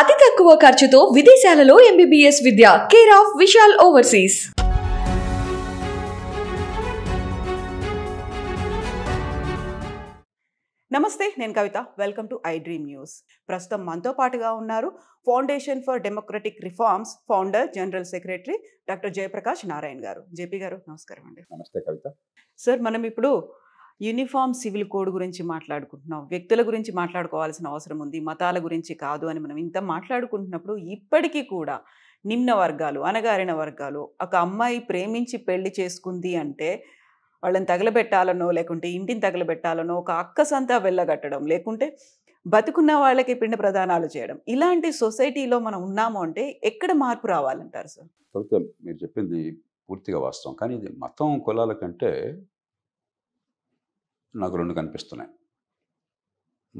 అతి తక్కువ ఖర్చుతో విదేశాలలో MBBS విద్య కేర్ ఆఫ్ విశాల్ ఓవర్సీస్. నమస్తే, నేను Kavitha. Welcome to I dream news. ప్రస్తుతం మనతో పాటుగా ఉన్నారు foundation for democratic reforms founder, general secretary doctor Jayaprakash Narayan garu. JP గారు నమస్కారం అండి. నమస్తే కవిత. సార్, మనం ఇప్పుడు యూనిఫామ్ సివిల్ కోడ్ గురించి మాట్లాడుకుంటున్నాం. వ్యక్తుల గురించి మాట్లాడుకోవాల్సిన అవసరం ఉంది, మతాల గురించి కాదు అని మనం ఇంత మాట్లాడుకుంటున్నప్పుడు ఇప్పటికీ కూడా నిమ్న వర్గాలు, అణగారిన వర్గాలు ఒక అమ్మాయి ప్రేమించి పెళ్లి చేసుకుంది అంటే వాళ్ళని తగలబెట్టాలనో, లేకుంటే ఇంటిని తగలబెట్టాలనో, ఒక అక్కసంతా వెళ్ళగట్టడం, లేకుంటే బతుకున్న వాళ్ళకి పిండ ప్రదానాలు చేయడం, ఇలాంటి సొసైటీలో మనం ఉన్నాము అంటే ఎక్కడ మార్పు రావాలంటారు సార్? కవిత, మీరు చెప్పింది పూర్తిగా వాస్తవం. కానీ ఇది మతం కులాల కంటే నాకు రెండు కనిపిస్తున్నాయి.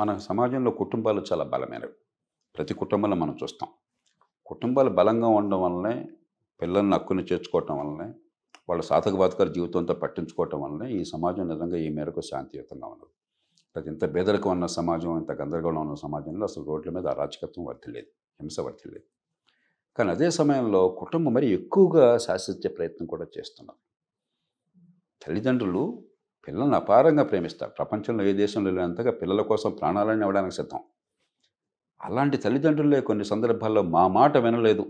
మన సమాజంలో కుటుంబాలు చాలా బలమైనవి. ప్రతి కుటుంబంలో మనం చూస్తాం, కుటుంబాలు బలంగా ఉండడం వల్లనే, పిల్లల్ని హక్కుని చేర్చుకోవటం వల్లనే, వాళ్ళ సాధక బాధకాల జీవితంతో పట్టించుకోవటం వల్లనే ఈ సమాజం నిజంగా ఈ మేరకు శాంతియుతంగా ఉండదు. ప్రతి ఇంత బేదరికం ఉన్న సమాజం, ఇంత గందరగోళం ఉన్న సమాజంలో అసలు రోడ్ల మీద అరాచకత్వం వర్తిల్లేదు, హింస వర్తిల్లేదు. కానీ అదే సమయంలో కుటుంబం మరి ఎక్కువగా శాసించే ప్రయత్నం కూడా చేస్తున్నారు. తల్లిదండ్రులు పిల్లల్ని అపారంగా ప్రేమిస్తారు. ప్రపంచంలో ఏ దేశంలో లేనంతగా పిల్లల కోసం ప్రాణాలను ఇవ్వడానికి సిద్ధం. అలాంటి తల్లిదండ్రులే కొన్ని సందర్భాల్లో మా మాట వినలేదు,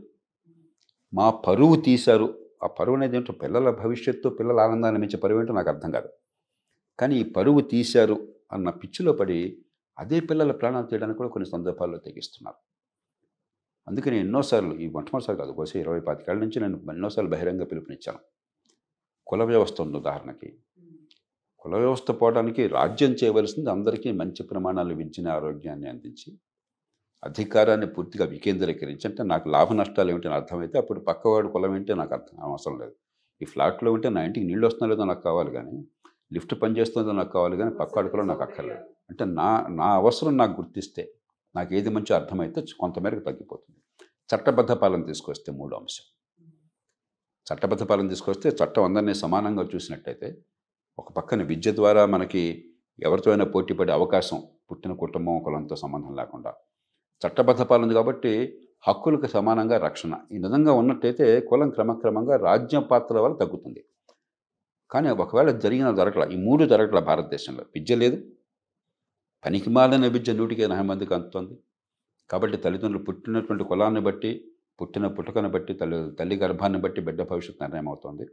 మా పరువు తీశారు. ఆ పరువు అనేది ఏంటో, పిల్లల భవిష్యత్తు, పిల్లల ఆనందాన్ని మించే పరువు ఏంటో నాకు అర్థం కాదు. కానీ ఈ పరువు తీశారు అన్న పిచ్చిలో పడి అదే పిల్లల ప్రాణాలు తీయడానికి కూడా కొన్ని సందర్భాల్లో తెగిస్తున్నారు. అందుకని ఎన్నోసార్లు, ఈ మొట్టమొదటిసారి కాదు, బహుశా 20-25 ఏళ్ళ నుంచి నేను ఎన్నోసార్లు బహిరంగ పిలుపునిచ్చాను. కుల వ్యవస్థ ఉంది. ఉదాహరణకి కుల వ్యవస్థ పోవడానికి రాజ్యం చేయవలసింది అందరికీ మంచి ప్రమాణాలు విద్యని, ఆరోగ్యాన్ని అందించి, అధికారాన్ని పూర్తిగా వికేంద్రీకరించి, అంటే నాకు లాభ నష్టాలు ఏమిటని అర్థమైతే అప్పుడు పక్కవాడు కులం ఏంటో నాకు అర్థం అవసరం లేదు. ఈ ఫ్లాట్లో ఉంటే నా ఇంటికి నీళ్ళు వస్తున్నా లేదో నాకు కావాలి, కానీ లిఫ్ట్ పనిచేస్తుందో నాకు కావాలి, కానీ పక్కవాడు కులం నాకు అక్కర్లేదు. అంటే నా అవసరం నాకు గుర్తిస్తే, నాకు ఏది మంచి అర్థమైతే కొంతమేరకు తగ్గిపోతుంది. చట్టబద్ధ పాలన తీసుకొస్తే మూడో అంశం. చట్టబద్ధ పాలన తీసుకొస్తే, చట్టం అందరినీ సమానంగా చూసినట్టయితే, ఒక పక్కన విద్య ద్వారా మనకి ఎవరితో అయినా పోటీపడే అవకాశం, పుట్టిన కుటుంబం కులంతో సంబంధం లేకుండా చట్టబద్ధ పాలన కాబట్టి హక్కులకు సమానంగా రక్షణ, ఈ విధంగా ఉన్నట్టయితే కులం క్రమక్రమంగా రాజ్యం పాత్ర వల్ల తగ్గుతుంది. కానీ ఒకవేళ జరగట్లా, ఈ మూడు జరగట్లా భారతదేశంలో. విద్య లేదు, పనికిమాలిన విద్య 100కి 90 మందికి అందుతుంది. కాబట్టి తల్లిదండ్రులు పుట్టినటువంటి కులాన్ని బట్టి, పుట్టిన పుట్టుకను బట్టి, తల్లి గర్భాన్ని బట్టి బిడ్డ భవిష్యత్తు నిర్ణయం అవుతుంది.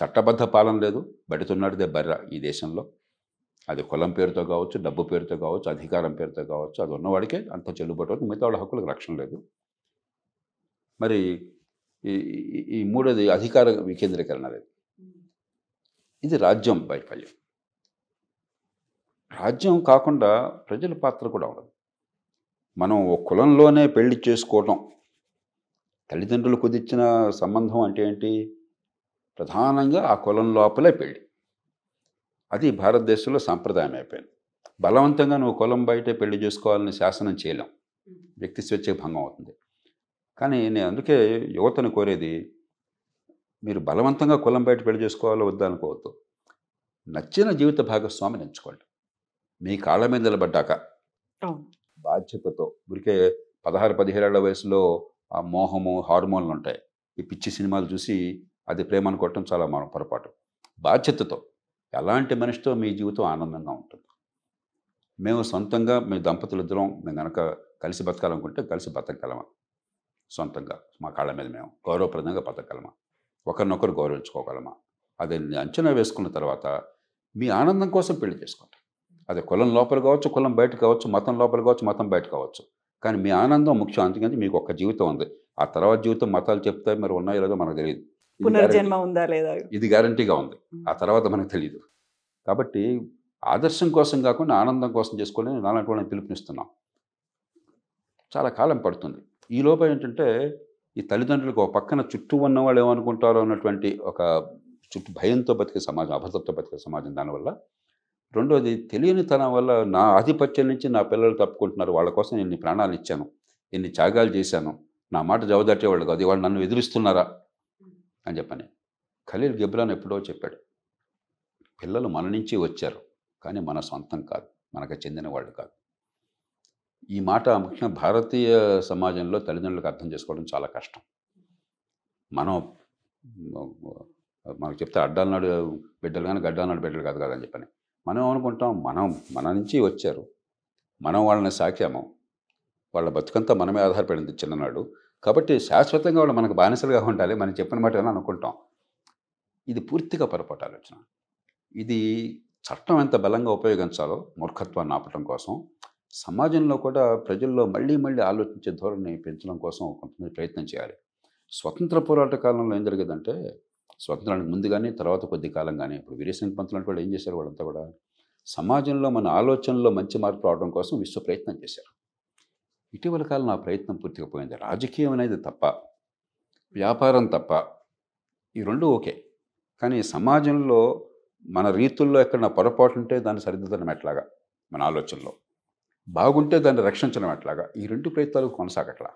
చట్టబద్ధ పాలన లేదు, బడితున్నదే బర్ర ఈ దేశంలో. అది కులం పేరుతో కావచ్చు, డబ్బు పేరుతో కావచ్చు, అధికారం పేరుతో కావచ్చు. అది ఉన్నవాడికే అంత చెల్లుబాటు అవుతుంది, మిగతా వాళ్ళ హక్కులకు రక్షణ లేదు. మరి ఈ మూడోది అధికార వికేంద్రీకరణ లేదు. ఇది రాజ్యం వైఫల్యం. రాజ్యం కాకుండా ప్రజల పాత్ర కూడా ఉండదు. మనం ఒక కులంలోనే పెళ్లి చేసుకోవటం, తల్లిదండ్రులు కుదిర్చిన సంబంధం అంటే ఏంటి, ప్రధానంగా ఆ కులం లోపలే పెళ్ళి. అది భారతదేశంలో సాంప్రదాయం అయిపోయింది. బలవంతంగా నువ్వు కులం బయటే పెళ్లి చేసుకోవాలని శాసనం చేయలేం, వ్యక్తి స్వేచ్ఛ భంగం అవుతుంది. కానీ నేను అందుకే యువతను కోరేది, మీరు బలవంతంగా కులం బయట పెళ్లి చేసుకోవాలో వద్దనుకోవద్దు. నచ్చిన జీవిత భాగస్వామిని ఎంచుకోండి, మీ కాళ్ళ మీద నిలబడ్డాక, బాధ్యతతో. ఊరికే 16-17 ఏళ్ల వయసులో ఆ మోహము, హార్మోన్లు ఉంటాయి. ఈ పిచ్చి సినిమాలు చూసి అది ప్రేమ అనుకోవటం చాలా మన పొరపాటు. బాధ్యతతో, ఎలాంటి మనిషితో మీ జీవితం ఆనందంగా ఉంటుంది. మేము సొంతంగా, మీ దంపతులు ఇద్దరం మేము కనుక కలిసి బతకాలనుకుంటే కలిసి బతకగలమా, సొంతంగా మా కాళ్ళ మీద మేము గౌరవప్రదంగా బతకగలమా, ఒకరినొకరు గౌరవించుకోగలమా, అది అంచనా వేసుకున్న తర్వాత మీ ఆనందం కోసం పెళ్లి చేసుకోండి. అది కులం లోపల కావచ్చు, కులం బయట కావచ్చు, మతం లోపల కావచ్చు, మతం బయట కావచ్చు. కానీ మీ ఆనందం ముఖ్యం. అందుకని మీకు ఒక జీవితం ఉంది, ఆ తర్వాత జీవితం మతాలు చెప్తాయి, మరి ఉన్నాయో లేదో మనకు తెలియదు. పునర్జన్మ ఉందా లేదా ఇది గ్యారంటీగా ఉంది, ఆ తర్వాత మనకు తెలియదు. కాబట్టి ఆదర్శం కోసం కాకుండా ఆనందం కోసం చేసుకోండి, నేను అలాంటి వాళ్ళని పిలుపునిస్తున్నాం. చాలా కాలం పడుతుంది. ఈ లోపల ఏంటంటే, ఈ తల్లిదండ్రులకు ఒక పక్కన చుట్టూ ఉన్న వాళ్ళు ఏమనుకుంటారో అన్నటువంటి ఒక చుట్టూ భయంతో బతికే సమాజం, అభద్రతతో బతికే సమాజం. దానివల్ల రెండోది తెలియనితనం వల్ల నా ఆధిపత్యం నుంచి నా పిల్లలు తప్పుకుంటున్నారు. వాళ్ళ కోసం నేను ఇన్ని ప్రాణాలు ఇచ్చాను, ఇన్ని త్యాగాలు చేశాను, నా మాట జవదాటేవాళ్ళు కాదు, వాళ్ళు నన్ను ఎదురిస్తున్నారా అని చెప్పని ఖలీల్ గిబ్రాన్ ఎప్పుడో చెప్పాడు, పిల్లలు మన నుంచి వచ్చారు కానీ మన సొంతం కాదు, మనకు చెందిన వాళ్ళు కాదు. ఈ మాట ముఖ్యంగా భారతీయ సమాజంలో తల్లిదండ్రులకు అర్థం చేసుకోవడం చాలా కష్టం. మనకు చెప్తే అడ్డాలనాడు బిడ్డలు కానీ గడ్డాలనాడు బిడ్డలు కాదు కాదని చెప్పని మనం అనుకుంటాం. మన నుంచి వచ్చారు, మనం వాళ్ళని సాక్యామం, వాళ్ళ బతుకంతా మనమే ఆధారపడింది చిన్ననాడు, కాబట్టి శాశ్వతంగా వాళ్ళు మనకు బానిసలుగా ఉండాలి, మనం చెప్పిన మాట అని అనుకుంటాం. ఇది పూర్తిగా పొరపాటు ఆలోచన. ఇది చట్టం ఎంత బలంగా ఉపయోగించాలో మూర్ఖత్వాన్ని ఆపటం కోసం, సమాజంలో కూడా ప్రజల్లో మళ్ళీ మళ్ళీ ఆలోచించే ధోరణి పెంచడం కోసం కొంతమంది ప్రయత్నం చేయాలి. స్వతంత్ర పోరాట కాలంలో ఏం జరిగేదంటే, స్వతంత్రానికి ముందు కానీ తర్వాత కొద్ది కాలం కానీ, ఇప్పుడు వీరేశంగ పంతులు అంటే ఏం చేశారు, వాళ్ళంతా కూడా సమాజంలో మన ఆలోచనలో మంచి మార్పు రావడం కోసం విశ్వ ప్రయత్నం చేశారు. ఇటీవల కాలం ఆ ప్రయత్నం పూర్తిగా పోయింది. రాజకీయం అనేది తప్ప, వ్యాపారం తప్ప, ఈ రెండు ఓకే, కానీ సమాజంలో మన రీతుల్లో ఎక్కడైనా పొరపాటు ఉంటే దాన్ని సరిదిద్దడం ఎట్లాగా, మన ఆలోచనలో బాగుంటే దాన్ని రక్షించడం ఎట్లాగా, ఈ రెండు ప్రయత్నాలు కొనసాగట్లా.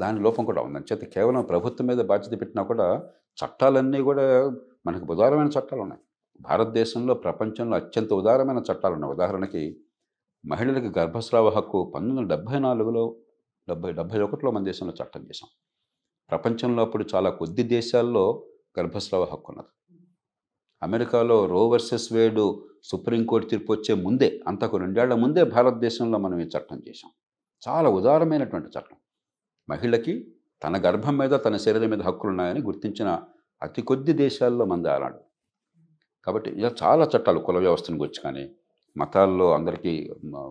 దాని లోపం కూడా ఉందని చేత కేవలం ప్రభుత్వం మీద బాధ్యత పెట్టినా కూడా చట్టాలన్నీ కూడా మనకు ఉదారమైన చట్టాలు ఉన్నాయి. భారతదేశంలో ప్రపంచంలో అత్యంత ఉదారమైన చట్టాలు ఉన్నాయి. ఉదాహరణకి మహిళలకు గర్భస్రావ హక్కు 1974లో 1971లో మన దేశంలో చట్టం చేశాం. ప్రపంచంలో అప్పుడు చాలా కొద్ది దేశాల్లో గర్భస్రావ హక్కు ఉన్నది. అమెరికాలో రో వర్సెస్ వేడ్ సుప్రీం కోర్టు తీర్పు వచ్చే ముందే, అంతకు 2 ఏళ్ల ముందే భారతదేశంలో మనం ఈ చట్టం చేశాం. చాలా ఉదారమైనటువంటి చట్టం. మహిళకి తన గర్భం మీద, తన శరీరం మీద హక్కులు ఉన్నాయని గుర్తించిన అతి కొద్ది దేశాల్లో మంది ఆనాడు. కాబట్టి ఇలా చాలా చట్టాలు, కుల వ్యవస్థను గురించి కానీ, మతాల్లో అందరికీ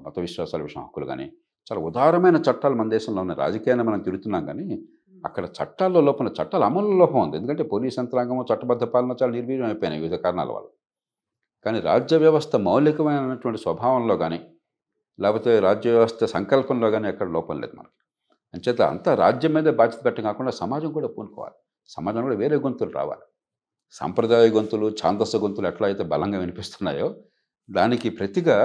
మత విశ్వాసాల విషయం హక్కులు కానీ, చాలా ఉదారమైన చట్టాలు మన దేశంలో ఉన్నాయి. రాజకీయాన్ని మనం తిరుగుతున్నాం కానీ అక్కడ చట్టాల్లో లోపల, చట్టాల అమలు లోపం ఉంది. ఎందుకంటే పోలీస్ యంత్రాంగము, చట్టబద్ధ పాలన చాలా నిర్వీర్యం అయిపోయినాయి వివిధ కారణాల వల్ల. కానీ రాజ్య వ్యవస్థ మౌలికమైనటువంటి స్వభావంలో కానీ, లేకపోతే రాజ్య వ్యవస్థ సంకల్పంలో కానీ ఎక్కడ లోపం లేదు మనకి. అంచేత అంతా రాజ్యం మీదే బాధ్యత పెట్టడం కాకుండా సమాజం కూడా పూనుకోవాలి. సమాజం కూడా వేరే గొంతులు రావాలి. సాంప్రదాయ గొంతులు, ఛాందస్సు గొంతులు ఎట్లా అయితే బలంగా వినిపిస్తున్నాయో దానికి ప్రతిగా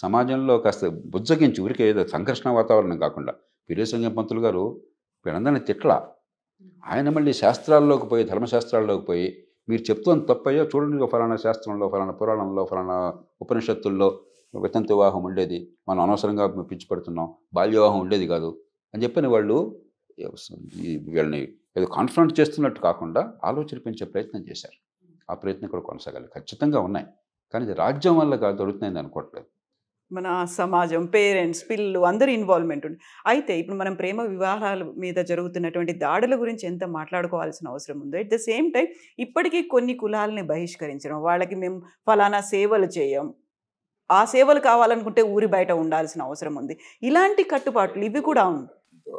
సమాజంలో కాస్త బుజ్జగించి, ఊరికే ఏదో సంఘర్షణ వాతావరణం కాకుండా. వీరేశంగ పంతులు గారు వీళ్ళందరినీ తిట్లా, ఆయన మళ్ళీ శాస్త్రాల్లోకి పోయి, ధర్మశాస్త్రాల్లోకి పోయి, మీరు చెప్తున్న తప్పయ్యో చూడండి, ఫలానా శాస్త్రంలో, ఫలానా పురాణంలో, ఫలానా ఉపనిషత్తుల్లో వితంత వివాహం ఉండేది, మనం అనవసరంగా పిచ్చి పడుతున్నాం, బాల్య వివాహం ఉండేది కాదు అని చెప్పిన వాళ్ళు వీళ్ళని ఏదో కాన్ఫ్రంట్ చేస్తున్నట్టు కాకుండా ఆలోచించే ప్రయత్నం చేశారు. ఆ ప్రయత్నం కూడా కొనసాగాలి. ఖచ్చితంగా ఉన్నాయి, కానీ ఇది రాజ్యం వల్ల కాదు దొరుకుతున్నాయని అనుకోవట్లేదు. మన సమాజం, పేరెంట్స్, పిల్లలు అందరూ ఇన్వాల్వ్మెంట్ ఉంది. అయితే ఇప్పుడు మనం ప్రేమ వివాహాల మీద జరుగుతున్నటువంటి దాడుల గురించి ఎంత మాట్లాడుకోవాల్సిన అవసరం ఉందో, ఎట్ ద సేమ్ టైం ఇప్పటికీ కొన్ని కులాలని బహిష్కరించడం, వాళ్ళకి మేము ఫలానా సేవలు చేయం, ఆ సేవలు కావాలనుకుంటే ఊరి బయట ఉండాల్సిన అవసరం ఉంది, ఇలాంటి కట్టుబాట్లు ఇవి కూడా ఉంది.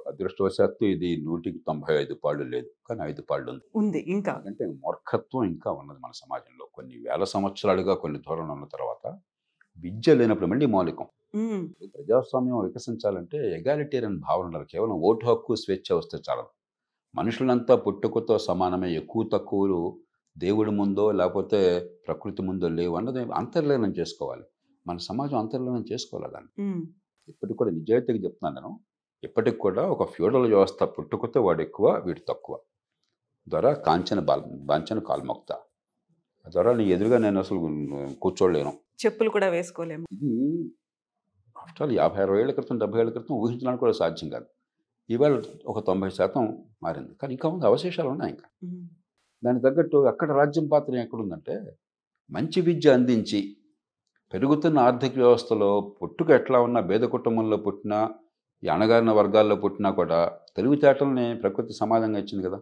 అదృష్టవశాత్తు ఇది 195 పాళ్ళు లేదు, కానీ 5 పాళ్ళు ఉంది. ఇంకా అంటే మూర్ఖత్వం ఇంకా ఉన్నది మన సమాజంలో. కొన్ని వేల సంవత్సరాలుగా కొన్ని ధోరణులు ఉన్న తర్వాత విద్య లేనప్పుడు మళ్ళీ మౌలికం. ప్రజాస్వామ్యం వికసించాలంటే ఎగాలిటేరియన్ భావన ఉండాలి. కేవలం ఓటు హక్కు, స్వేచ్ఛ వస్తే చాలదు. మనుషులంతా పుట్టుకతో సమానమే, ఎక్కువ తక్కువలు దేవుడి ముందో లేకపోతే ప్రకృతి ముందో లేవు అన్నది అంతర్లీనం చేసుకోవాలి. మన సమాజం అంతర్లీనం చేసుకోవాలి దాన్ని. ఇప్పటికి కూడా నిజాయితీగా చెప్తున్నాను నేను, ఇప్పటికి కూడా ఒక ఫ్యూడల్ వ్యవస్థ, పుట్టుకతో వాడు ఎక్కువ వీడు తక్కువ ద్వారా కాంచన కాల్మొక్త ద్వారా నీ ఎదురుగా నేను అసలు కూర్చోలేను, చెప్పులు కూడా వేసుకోలేము. ఇది ఆఫ్టర్ 50-60 ఏళ్ల క్రితం, 70 ఏళ్ల క్రితం ఊహించడానికి కూడా సాధ్యం కాదు. ఇవాళ ఒక 90% మారింది, కానీ ఇంకా ఉంది, అవశేషాలు ఉన్నాయి. ఇంకా దానికి తగ్గట్టు అక్కడ రాజ్యం పాత్ర ఎక్కడుందంటే, మంచి విద్య అందించి పెరుగుతున్న ఆర్థిక వ్యవస్థలో పుట్టుక ఎట్లా ఉన్నా, పేద కుటుంబంలో పుట్టినా, ఈ అణగారిన వర్గాల్లో పుట్టినా కూడా తెలివితేటలని ప్రకృతి సమాజంగా ఇచ్చింది కదా,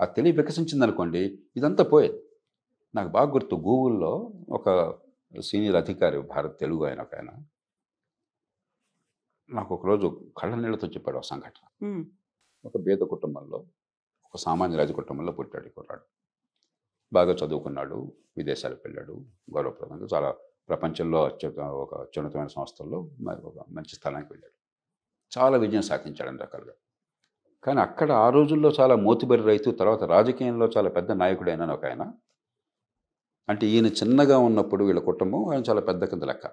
ఆ తెలివి వికసించింది అనుకోండి, ఇదంతా పోయేది. నాకు బాగా గుర్తు, గూగుల్లో ఒక సీనియర్ అధికారి, భారత్ తెలుగు ఆయన ఒక ఆయన, నాకు ఒకరోజు కళ్ళ నీళ్ళతో చెప్పాడు ఒక సంఘటన. ఒక పేద కుటుంబంలో, ఒక సామాన్య రాజు కుటుంబంలో పుట్టాడు కుర్రాడు. బాగా చదువుకున్నాడు, విదేశాలకు వెళ్ళాడు, గౌరవప్రదంగా చాలా ప్రపంచంలో ఒక అత్యున్నతమైన సంస్థల్లో ఒక మంచి స్థానానికి వెళ్ళాడు, చాలా విజయం సాధించాడు అన్ని రకాలుగా. కానీ అక్కడ ఆ రోజుల్లో చాలా మోతుబరి రైతు, తర్వాత రాజకీయంలో చాలా పెద్ద నాయకుడైన ఒక ఆయన, అంటే ఈయన చిన్నగా ఉన్నప్పుడు వీళ్ళ కుటుంబం ఆయన చాలా పెద్ద కింద లెక్క,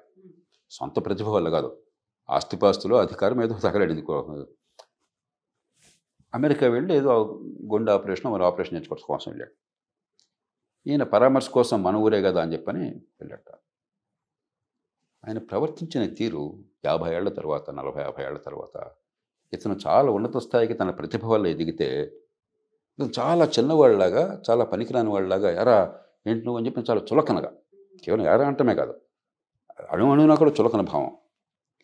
సొంత ప్రతిభ వల్ల కాదు, ఆస్తిపాస్తులు అధికారం ఏదో తగలడింది. అమెరికా వెళ్ళి ఏదో గుండె ఆపరేషన్, మరి ఆపరేషన్ చేయించుకోవడం కోసం వెళ్ళాడు. ఈయన పరామర్శ కోసం మన ఊరే కదా అని చెప్పని వెళ్ళట. ఆయన ప్రవర్తించిన తీరు 50 ఏళ్ల తర్వాత 40-50 ఏళ్ల తర్వాత ఇతను చాలా ఉన్నత స్థాయికి తన ప్రతిభ వల్ల ఎదిగితే చాలా చిన్నవాళ్ళలాగా చాలా పనికిరాని వాళ్ళలాగా ఎరా ఏంటి నువ్వు అని చెప్పి చాలా చులకనగా కేవలం ఎరా అంటమే కాదు అణువునా కూడా చులకన భావం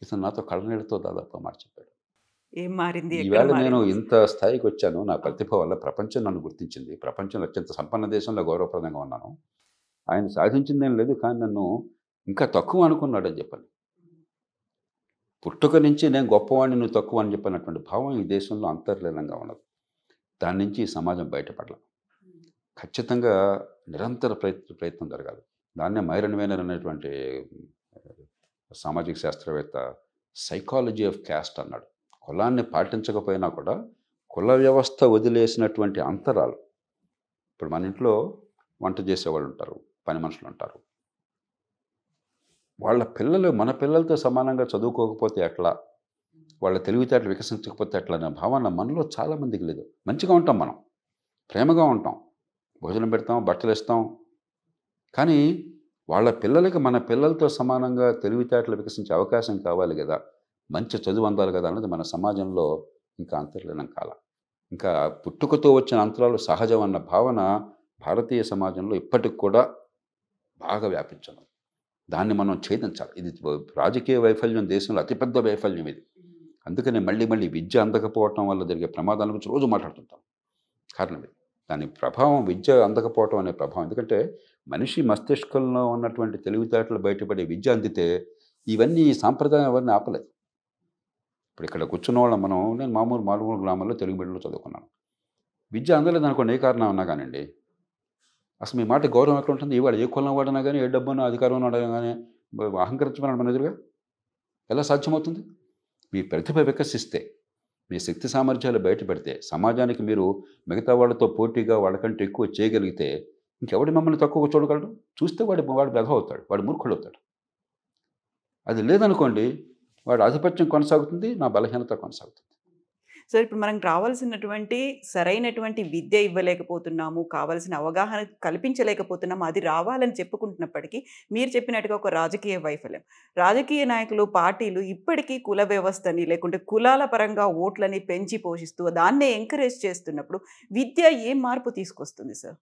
ఇతను నాతో కళ్ళనీళ్ళతో దాదాపు మార్చిపోయాడు. ఏం మారింది? ఈవేళ నేను ఇంత స్థాయికి వచ్చాను నా ప్రతిభ వల్ల, ప్రపంచం నన్ను గుర్తించింది, ప్రపంచంలో అత్యంత సంపన్న దేశంలో గౌరవప్రదంగా ఉన్నాను, ఆయన సాధించిందేం లేదు కానీ నన్ను ఇంకా తక్కువ అనుకున్నాడని చెప్పాలి. పుట్టుక నుంచి నేను గొప్పవాడిని నువ్వు తక్కువ అని చెప్పినటువంటి భావం ఈ దేశంలో అంతర్లీనంగా ఉన్నది. దాని నుంచి సమాజం బయటపడాలి. ఖచ్చితంగా నిరంతర ప్రయత్నం జరగాలి. దాన్నే మైరన్ వేనర్ అనేటువంటి సామాజిక శాస్త్రవేత్త సైకాలజీ ఆఫ్ క్యాస్ట్ అన్నాడు. కులాన్ని పాటించకపోయినా కూడా కుల వ్యవస్థ వదిలేసినటువంటి అంతరాలు. ఇప్పుడు మన ఇంట్లో వంట చేసేవాళ్ళు ఉంటారు, పని మనుషులు ఉంటారు, వాళ్ళ పిల్లలు మన పిల్లలతో సమానంగా చదువుకోకపోతే ఎట్లా, వాళ్ళ తెలివితేటలు వికసించకపోతే ఎట్లా అనే భావన మనలో చాలామందికి లేదు. మంచిగా ఉంటాం, మనం ప్రేమగా ఉంటాం, భోజనం పెడతాం, బట్టలు ఇస్తాం, కానీ వాళ్ళ పిల్లలకి మన పిల్లలతో సమానంగా తెలివితేటలు వికసించే అవకాశం కావాలి కదా, మంచి చదువు అందాలి కదా అన్నది మన సమాజంలో ఇంకా అంతర్లీనం కాల. ఇంకా పుట్టుకతో వచ్చిన అంతరాలు సహజం అన్న భావన భారతీయ సమాజంలో ఇప్పటికి కూడా బాగా వ్యాపించను. దాన్ని మనం ఛేదించాలి. ఇది రాజకీయ వైఫల్యం, దేశంలో అతిపెద్ద వైఫల్యం ఇది. అందుకనే మళ్ళీ మళ్ళీ విద్య అందకపోవటం వల్ల జరిగే ప్రమాదాల గురించి రోజు మాట్లాడుతుంటాం. కారణం ఇది, దాని ప్రభావం విద్య అందకపోవటం అనే ప్రభావం. ఎందుకంటే మనిషి మస్తిష్కంలో ఉన్నటువంటి తెలివితేటలు బయటపడే విద్య అందితే ఇవన్నీ సాంప్రదాయం ఎవరిని ఆపలేదు. ఇప్పుడు ఇక్కడ కూర్చున్న వాళ్ళం మనం, నేను మామూలు గ్రామాల్లో తెలుగు మీడియంలో చదువుకున్నాను. విద్య అందలేదు అనుకోండి, ఏ కారణం ఉన్నా కానివ్వండి, అసలు మీ మాట గౌరవం ఎక్కడ ఉంటుంది? ఇవాళ ఏ కులం వాడినా కానీ, ఏ డబ్బునో అధికారం అడగడం కానీ అహంకరించమని మన ఎదురుగా ఎలా సాధ్యమవుతుంది? మీ ప్రతిభ వికసిస్తే, మీ శక్తి సామర్థ్యాలు బయటపెడితే, సమాజానికి మీరు మిగతా వాళ్ళతో పోటీగా వాళ్ళకంటే ఎక్కువ చేయగలిగితే ఇంకెవడు మమ్మల్ని తక్కువ చూడగలడు? చూస్తే వాడు బెధ అవుతాడు, వాడు మూర్ఖుడు అవుతాడు. అది లేదనుకోండి, వాడు ఆధిపత్యం కొనసాగుతుంది, నా బలహీనత కొనసాగుతుంది. సో ఇప్పుడు మనకు రావాల్సినటువంటి సరైనటువంటి విద్య ఇవ్వలేకపోతున్నాము, కావాల్సిన అవగాహన కల్పించలేకపోతున్నాము. అది రావాలని చెప్పుకుంటున్నప్పటికీ మీరు చెప్పినట్టుగా ఒక రాజకీయ వైఫల్యం. రాజకీయ నాయకులు, పార్టీలు ఇప్పటికీ కుల వ్యవస్థని లేకుంటే కులాల పరంగా ఓట్లని పెంచి పోషిస్తూ దాన్నే ఎంకరేజ్ చేస్తున్నప్పుడు విద్య ఏ మార్పు తీసుకొస్తుంది సార్?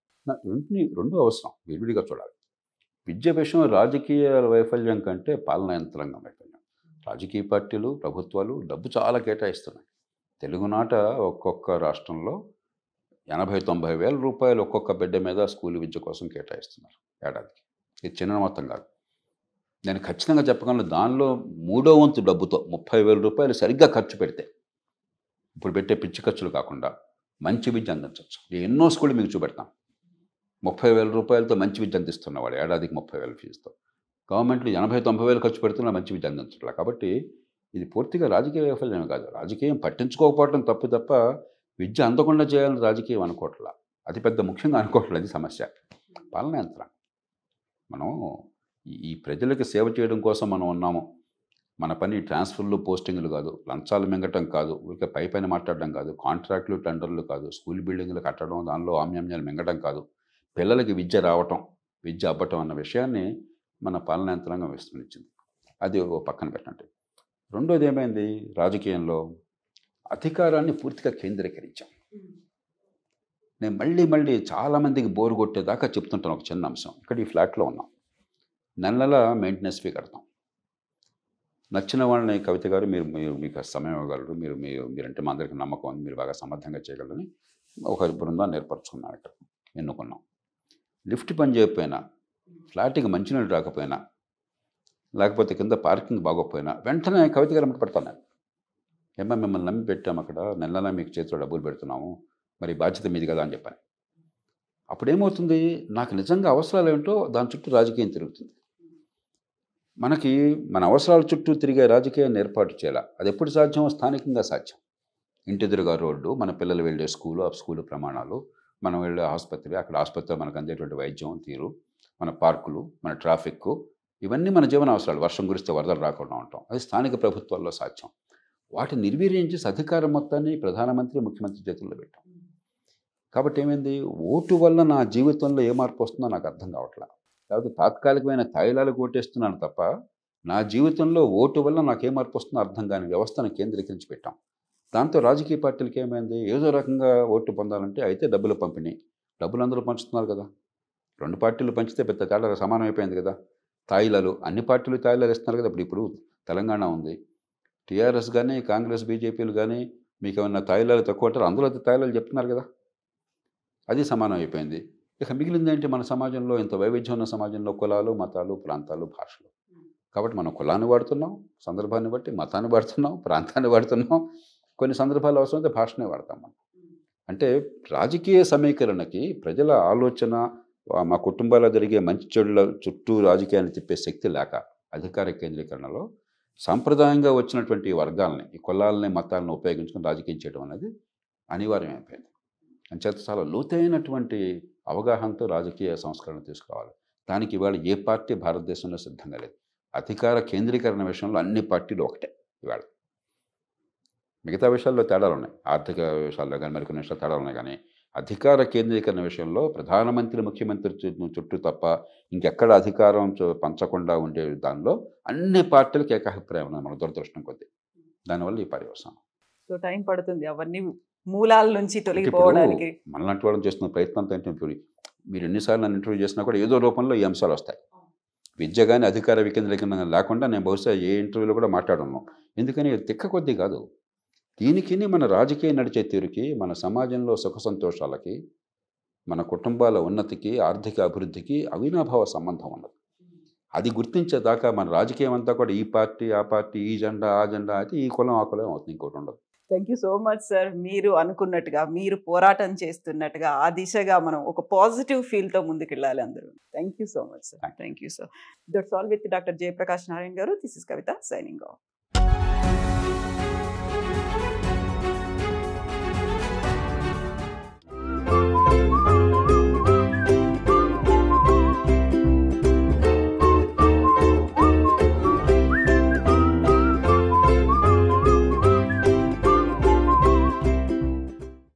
రెండు అవసరం విడివిడిగా చూడాలి. విద్య విషయం రాజకీయ వైఫల్యం కంటే పాలనా యంత్రాంగం వైఫల్యం. రాజకీయ పార్టీలు, ప్రభుత్వాలు డబ్బు చాలా కేటాయిస్తున్నాయి. తెలుగునాట ఒక్కొక్క రాష్ట్రంలో 80-90 వేల రూపాయలు ఒక్కొక్క బిడ్డ మీద స్కూల్ విద్య కోసం కేటాయిస్తున్నారు ఏడాదికి. ఇది చిన్న మొత్తం కాదు. నేను ఖచ్చితంగా చెప్పగలను, దానిలో 3వ వంతు డబ్బుతో 30,000 రూపాయలు సరిగ్గా ఖర్చు పెడితే, ఇప్పుడు పెట్టే పిచ్చి ఖర్చులు కాకుండా మంచి విద్య అందించవచ్చు. ఎన్నో స్కూళ్ళు మీకు చూపెడతాం. 30,000 రూపాయలతో మంచి విద్య అందిస్తున్న వాడు ఏడాదికి 30,000 ఫీజుతో. గవర్నమెంట్లు 80-90 వేలు ఖర్చు పెడుతున్నా మంచి విద్య అందించట్లా. కాబట్టి ఇది పూర్తిగా రాజకీయ వైఫల్యం కాదు. రాజకీయం పట్టించుకోకపోవడం తప్పు తప్ప విద్య అందకుండా చేయాలని రాజకీయం అనుకోవట్లా, అది పెద్ద ముఖ్యంగా అనుకోవట్లేదు. అది సమస్య. పాలనా యంత్రం. మనం ఈ ప్రజలకు సేవ చేయడం కోసం మనం ఉన్నాము. మన పని ట్రాన్స్ఫర్లు, పోస్టింగ్లు కాదు, లంచాలు మింగటం కాదు, ఊరికే పై పైన మాట్లాడడం కాదు, కాంట్రాక్టులు, టెండర్లు కాదు, స్కూల్ బిల్డింగ్లు కట్టడం, దానిలో ఆమ్యామ్యాలు మింగటం కాదు, పిల్లలకి విద్య రావటం, విద్య అవ్వటం అన్న విషయాన్ని మన పాలనా యంత్రాంగం విస్మరించింది. అది ఓ పక్కన పెట్టండి. రెండోది ఏమైంది, రాజకీయంలో అధికారాన్ని పూర్తిగా కేంద్రీకరించాం. నేను మళ్ళీ చాలామందికి బోరు కొట్టేదాకా చెప్తుంటాను ఒక చిన్న అంశం. ఇక్కడ ఈ ఫ్లాట్లో ఉన్నాం, నెల నెల మెయింటెనెన్స్ ఫీ కడతాం. నచ్చిన వాళ్ళని కవిత గారు మీరు మీరు మీకు సమయం ఇవ్వగలరు, మీరంటే మా అందరికీ నమ్మకం ఉంది, మీరు బాగా సమర్థంగా చేయగలరని ఒక బృందాన్ని ఏర్పరచుకున్నాం, ఇక్కడ ఎన్నుకున్నాం. లిఫ్ట్ పని చేయకపోయినా, ఫ్లాట్కి మంచినీళ్ళు రాకపోయినా, లేకపోతే కింద పార్కింగ్ బాగోపోయినా వెంటనే కవిత గారు అమ్మ పెడతాను. ఏమో మిమ్మల్ని నమ్మి పెట్టాము, అక్కడ నెల నెల మీకు చేతిలో డబ్బులు పెడుతున్నాము, మరి బాధ్యత మీది కదా అని చెప్పాను. అప్పుడేమవుతుంది, నాకు నిజంగా అవసరాలు ఏమిటో దాని చుట్టూ రాజకీయం తిరుగుతుంది. మనకి మన అవసరాల చుట్టూ తిరిగే రాజకీయాన్ని ఏర్పాటు చేయాలి. అది ఎప్పుడు సాధ్యం? స్థానికంగా సాధ్యం. ఇంటిదురుగా రోడ్డు, మన పిల్లలు వెళ్ళే స్కూలు, ఆ స్కూలు ప్రమాణాలు, మనం వెళ్ళే ఆసుపత్రి, అక్కడ ఆసుపత్రిలో మనకు అందేటువంటి వైద్యం తీరు, మన పార్కులు, మన ట్రాఫిక్, ఇవన్నీ మన జీవన అవసరాలు. వర్షం కురిస్తే వరదలు రాకుండా ఉంటాం. అది స్థానిక ప్రభుత్వాల్లో సాధ్యం. వాటిని నిర్వీర్యం చేసి అధికారం మొత్తాన్ని ప్రధానమంత్రి, ముఖ్యమంత్రి చేతుల్లో పెట్టాం. కాబట్టి ఏమైంది, ఓటు వల్ల నా జీవితంలో ఏ మార్పు వస్తుందో నాకు అర్థం కావట్లా. లేకపోతే తాత్కాలికమైన తాయిలాలు కొట్టేస్తున్నాను తప్ప నా జీవితంలో ఓటు వల్ల నాకే మార్పు వస్తుందో అర్థం కాని వ్యవస్థను కేంద్రీకరించి పెట్టాం. దాంతో రాజకీయ పార్టీలకి ఏమైంది, ఏదో రకంగా ఓటు పొందాలంటే అయితే డబ్బులు పంపిణీ, డబ్బులు అందరూ పంచుతున్నారు కదా, రెండు పార్టీలు పంచితే పెద్ద తేడా సమానమైపోయింది కదా. తాయిలాలు అన్ని పార్టీలు తాయిలాలు ఇస్తున్నారు కదా. ఇప్పుడు తెలంగాణ ఉంది, టీఆర్ఎస్ కానీ కాంగ్రెస్ బీజేపీలు కానీ మీకు ఏమన్నా తాయిలాలు తక్కువ అంటారు, అందులో తాయిలాలు చెప్తున్నారు కదా, అది సమానం అయిపోయింది. ఇక మిగిలిందేంటి మన సమాజంలో? ఇంత వైవిధ్యం ఉన్న సమాజంలో కులాలు, మతాలు, ప్రాంతాలు, భాషలు. కాబట్టి మనం కులాన్ని వాడుతున్నాం సందర్భాన్ని బట్టి, మతాన్ని వాడుతున్నాం, ప్రాంతాన్ని వాడుతున్నాం, కొన్ని సందర్భాలు అవసరమైతే భాషనే వాడతాం మనం. అంటే రాజకీయ సమీకరణకి ప్రజల ఆలోచన, మా కుటుంబాల్లో జరిగే మంచి చెడుల చుట్టూ రాజకీయాన్ని తిప్పే శక్తి లేక అధికార కేంద్రీకరణలో సాంప్రదాయంగా వచ్చినటువంటి ఈ వర్గాలని, ఈ కులాలని, మతాలను ఉపయోగించుకుని రాజకీయం చేయడం అనేది అనివార్యమైపోయింది. అంచేత చాలా లోతైనటువంటి అవగాహనతో రాజకీయ సంస్కరణ తీసుకురావాలి. దానికి ఇవాళ ఏ పార్టీ భారతదేశంలో సిద్ధంగా లేదు. అధికార కేంద్రీకరణ విషయంలో అన్ని పార్టీలు ఒకటే ఇవాళ. మిగతా విషయాల్లో తేడాలు ఉన్నాయి, ఆర్థిక విషయాల్లో కానీ మరికొన్ని విషయాలు తేడాలు ఉన్నాయి. కానీ అధికార కేంద్రీకరణ విషయంలో ప్రధానమంత్రి, ముఖ్యమంత్రి చుట్టూ తప్ప ఇంకెక్కడ అధికారం పంచకుండా ఉండే దానిలో అన్ని పార్టీలకు ఏకాభిప్రాయం ఉన్నాయి. మన దురదృష్టం కొద్దీ దానివల్ల ఈ పర్యవసానం. సో టైం పడుతుంది అవన్నీ మూలాల నుంచి తొలగిపోవడానికి. మనలాంటి వాళ్ళని చేస్తున్న ప్రయత్నంతో ఏంటంటే, మీరు ఎన్నిసార్లు నన్ను ఇంటర్వ్యూ చేసినా కూడా ఏదో రూపంలో ఈ అంశాలు వస్తాయి. విద్య కానీ అధికార వికేంద్రీకరణ లేకుండా నేను బహుశా ఏ ఇంటర్వ్యూలో కూడా మాట్లాడున్నాం. ఎందుకని తిక్క కొద్దీ కాదు, దీనికి మన రాజకీయ నడిచే తీరుకి, మన సమాజంలో సుఖ సంతోషాలకి, మన కుటుంబాల ఉన్నతికి, ఆర్థిక అభివృద్ధికి అవినాభావ సంబంధం ఉన్నది. అది గుర్తించేదాకా మన రాజకీయం అంతా కూడా ఈ పార్టీ ఆ పార్టీ, ఈ జెండా ఆ జెండా, అయితే ఈ కులం ఆ కులం అవుతుంది, ఇంకోటి ఉండదు. Thank you so much sir. మీరు అనుకున్నట్టుగా, మీరు పోరాటం చేస్తున్నట్టుగా, ఆ దిశగా మనం ఒక పాజిటివ్ ఫీల్తో ముందుకు వెళ్ళాలి అందరూ. Thank you so much sir. Thank you sir. That's all with doctor Jayaprakash Narayan garu. This is Kavitha signing of.